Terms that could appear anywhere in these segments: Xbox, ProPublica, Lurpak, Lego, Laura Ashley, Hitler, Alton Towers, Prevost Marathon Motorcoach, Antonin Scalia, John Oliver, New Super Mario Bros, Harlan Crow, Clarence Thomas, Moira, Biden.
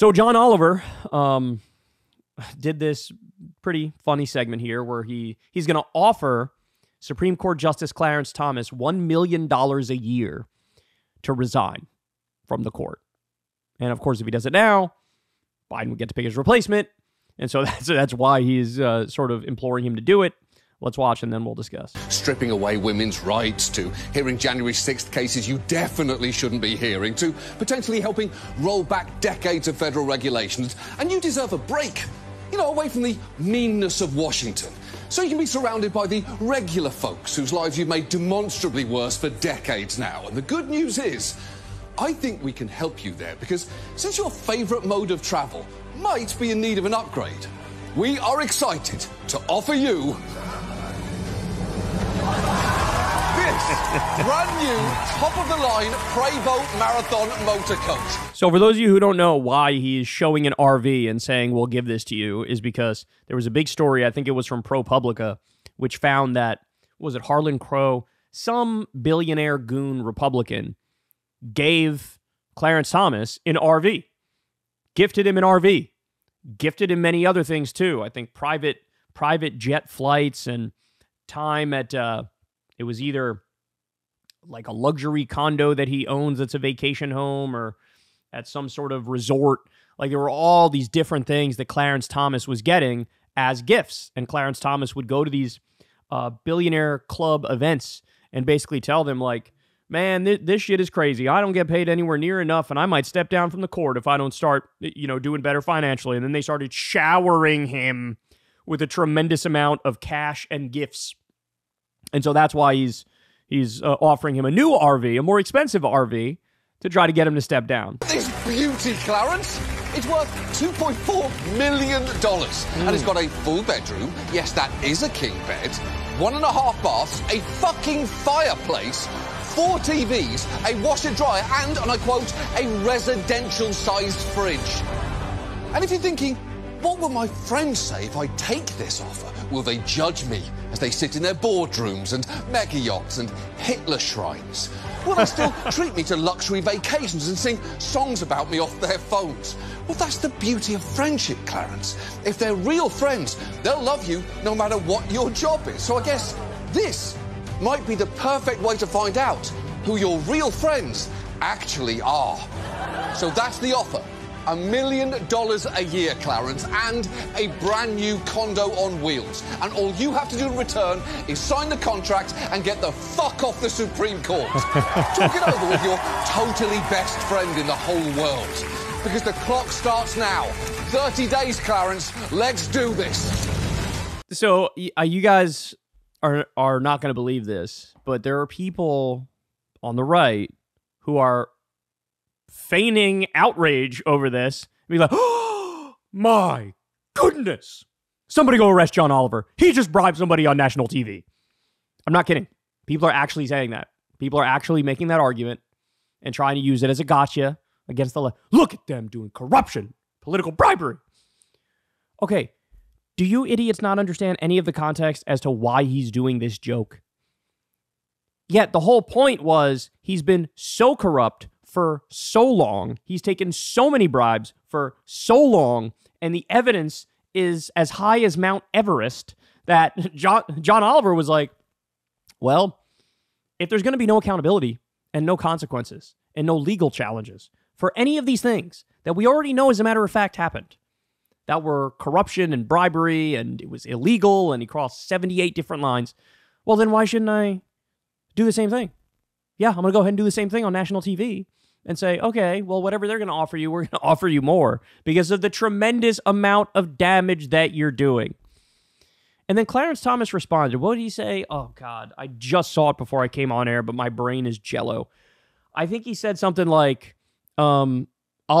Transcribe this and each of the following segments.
So John Oliver did this pretty funny segment here where he's going to offer Supreme Court Justice Clarence Thomas $1 million a year to resign from the court. And of course, if he does it now, Biden would get to pick his replacement. And so that's why he's sort of imploring him to do it. Let's watch, and then we'll discuss. Stripping away women's rights, to hearing January 6th cases you definitely shouldn't be hearing, to potentially helping roll back decades of federal regulations. And you deserve a break, you know, away from the meanness of Washington, so you can be surrounded by the regular folks whose lives you've made demonstrably worse for decades now. And the good news is, I think we can help you there, because since your favorite mode of travel might be in need of an upgrade, we are excited to offer you brand new, top-of-the-line Prevost Marathon Motorcoach. So for those of you who don't know why he's showing an RV and saying, we'll give this to you, is because there was a big story, I think it was from ProPublica, which found that, was it Harlan Crow, some billionaire goon Republican, gave Clarence Thomas an RV, gifted him an RV, gifted him many other things too. I think private jet flights and time at... it was either like a luxury condo that he owns that's a vacation home, or at some sort of resort. Like, there were all these different things that Clarence Thomas was getting as gifts. And Clarence Thomas would go to these billionaire club events and basically tell them, like, man, this shit is crazy. I don't get paid anywhere near enough, and I might step down from the court if I don't start, you know, doing better financially. And then they started showering him with a tremendous amount of cash and gifts. And so that's why he's offering him a new RV, a more expensive RV, to try to get him to step down. This beauty, Clarence, it's worth $2.4 million. And it's got a full bedroom. Yes, that is a king bed. 1.5 baths, a fucking fireplace, 4 TVs, a washer dryer, and, I quote, a residential-sized fridge. And if you're thinking, what will my friends say if I take this offer? Will they judge me as they sit in their boardrooms and mega yachts and Hitler shrines? Will they still treat me to luxury vacations and sing songs about me off their phones? Well, that's the beauty of friendship, Clarence. If they're real friends, they'll love you no matter what your job is. So I guess this might be the perfect way to find out who your real friends actually are. So that's the offer. $1 million a year, Clarence, and a brand new condo on wheels. And all you have to do in return is sign the contract and get the fuck off the Supreme Court. Talk it over with your totally best friend in the whole world. Because the clock starts now. 30 days, Clarence. Let's do this. So you guys are not going to believe this, but there are people on the right who are feigning outrage over this. Be like, oh my goodness, somebody go arrest John Oliver. He just bribed somebody on national TV. I'm not kidding. People are actually saying that. People are actually making that argument and trying to use it as a gotcha against the left. Look at them doing corruption, political bribery. Okay, do you idiots not understand any of the context as to why he's doing this joke? Yet the whole point was he's been so corrupt for so long, he's taken so many bribes for so long, and the evidence is as high as Mount Everest that John Oliver was like, well, if there's going to be no accountability and no consequences and no legal challenges for any of these things that we already know as a matter of fact happened, that were corruption and bribery and it was illegal and he crossed 78 different lines, well, then why shouldn't I do the same thing? Yeah, I'm going to go ahead and do the same thing on national TV and say, okay, well, whatever they're going to offer you, we're going to offer you more because of the tremendous amount of damage that you're doing. And then Clarence Thomas responded. What did he say? Oh, God, I just saw it before I came on air, but my brain is jello. I think he said something like, I'll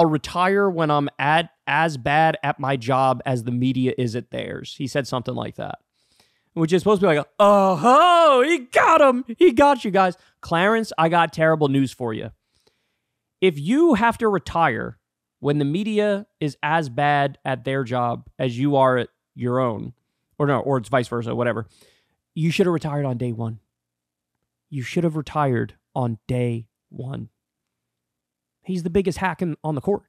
retire when I'm as bad at my job as the media is at theirs. He said something like that, which is supposed to be like, oh, he got him. He got you guys. Clarence, I got terrible news for you. If you have to retire when the media is as bad at their job as you are at your own, or it's vice versa, whatever, you should have retired on day one. You should have retired on day one. He's the biggest hack on the court.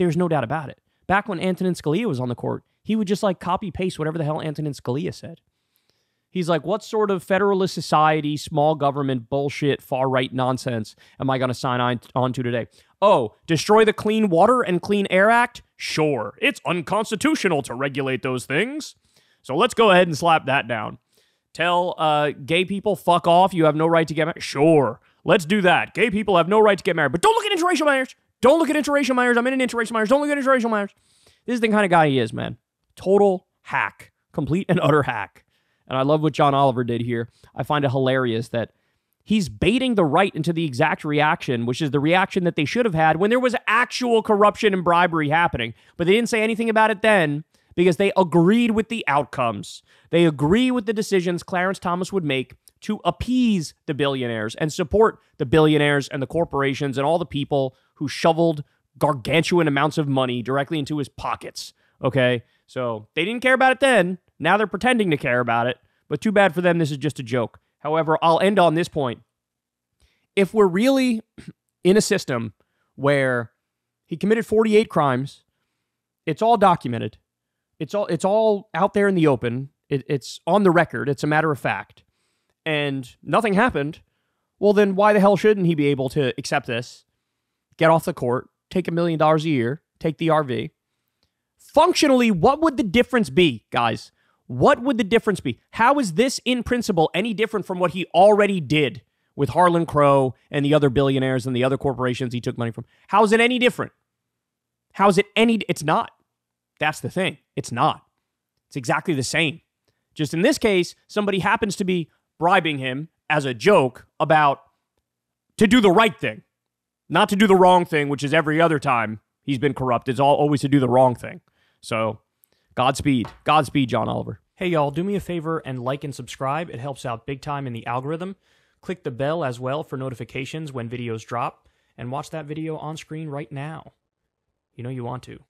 There's no doubt about it. Back when Antonin Scalia was on the court, he would just like copy paste whatever the hell Antonin Scalia said. He's like, what sort of federalist society, small government bullshit, far-right nonsense am I going to sign on to today? Oh, destroy the Clean Water and Clean Air Act? Sure, it's unconstitutional to regulate those things. So let's go ahead and slap that down. Tell gay people, fuck off, you have no right to get married. Sure, let's do that. Gay people have no right to get married. But don't look at interracial marriage. Don't look at interracial marriage. I'm in an interracial marriage. Don't look at interracial marriage. This is the kind of guy he is, man. Total hack. Complete and utter hack. And I love what John Oliver did here. I find it hilarious that he's baiting the right into the exact reaction, which is the reaction that they should have had when there was actual corruption and bribery happening. But they didn't say anything about it then because they agreed with the outcomes. They agree with the decisions Clarence Thomas would make to appease the billionaires and support the billionaires and the corporations and all the people who shoveled gargantuan amounts of money directly into his pockets. Okay? So they didn't care about it then. Now they're pretending to care about it, but too bad for them, this is just a joke. However, I'll end on this point. If we're really in a system where he committed 48 crimes, it's all documented. It's all out there in the open. It's on the record. It's a matter of fact. And nothing happened. Well, then why the hell shouldn't he be able to accept this, get off the court, take $1 million a year, take the RV? Functionally, what would the difference be, guys? What would the difference be? How is this, in principle, any different from what he already did with Harlan Crow and the other billionaires and the other corporations he took money from? How is it any different? How is it any... It's not. That's the thing. It's not. It's exactly the same. Just in this case, somebody happens to be bribing him as a joke about to do the right thing, not to do the wrong thing, which is every other time he's been corrupted. It's always to do the wrong thing. So... Godspeed. Godspeed, John Oliver. Hey, y'all, do me a favor and like and subscribe. It helps out big time in the algorithm. Click the bell as well for notifications when videos drop, and watch that video on screen right now. You know you want to.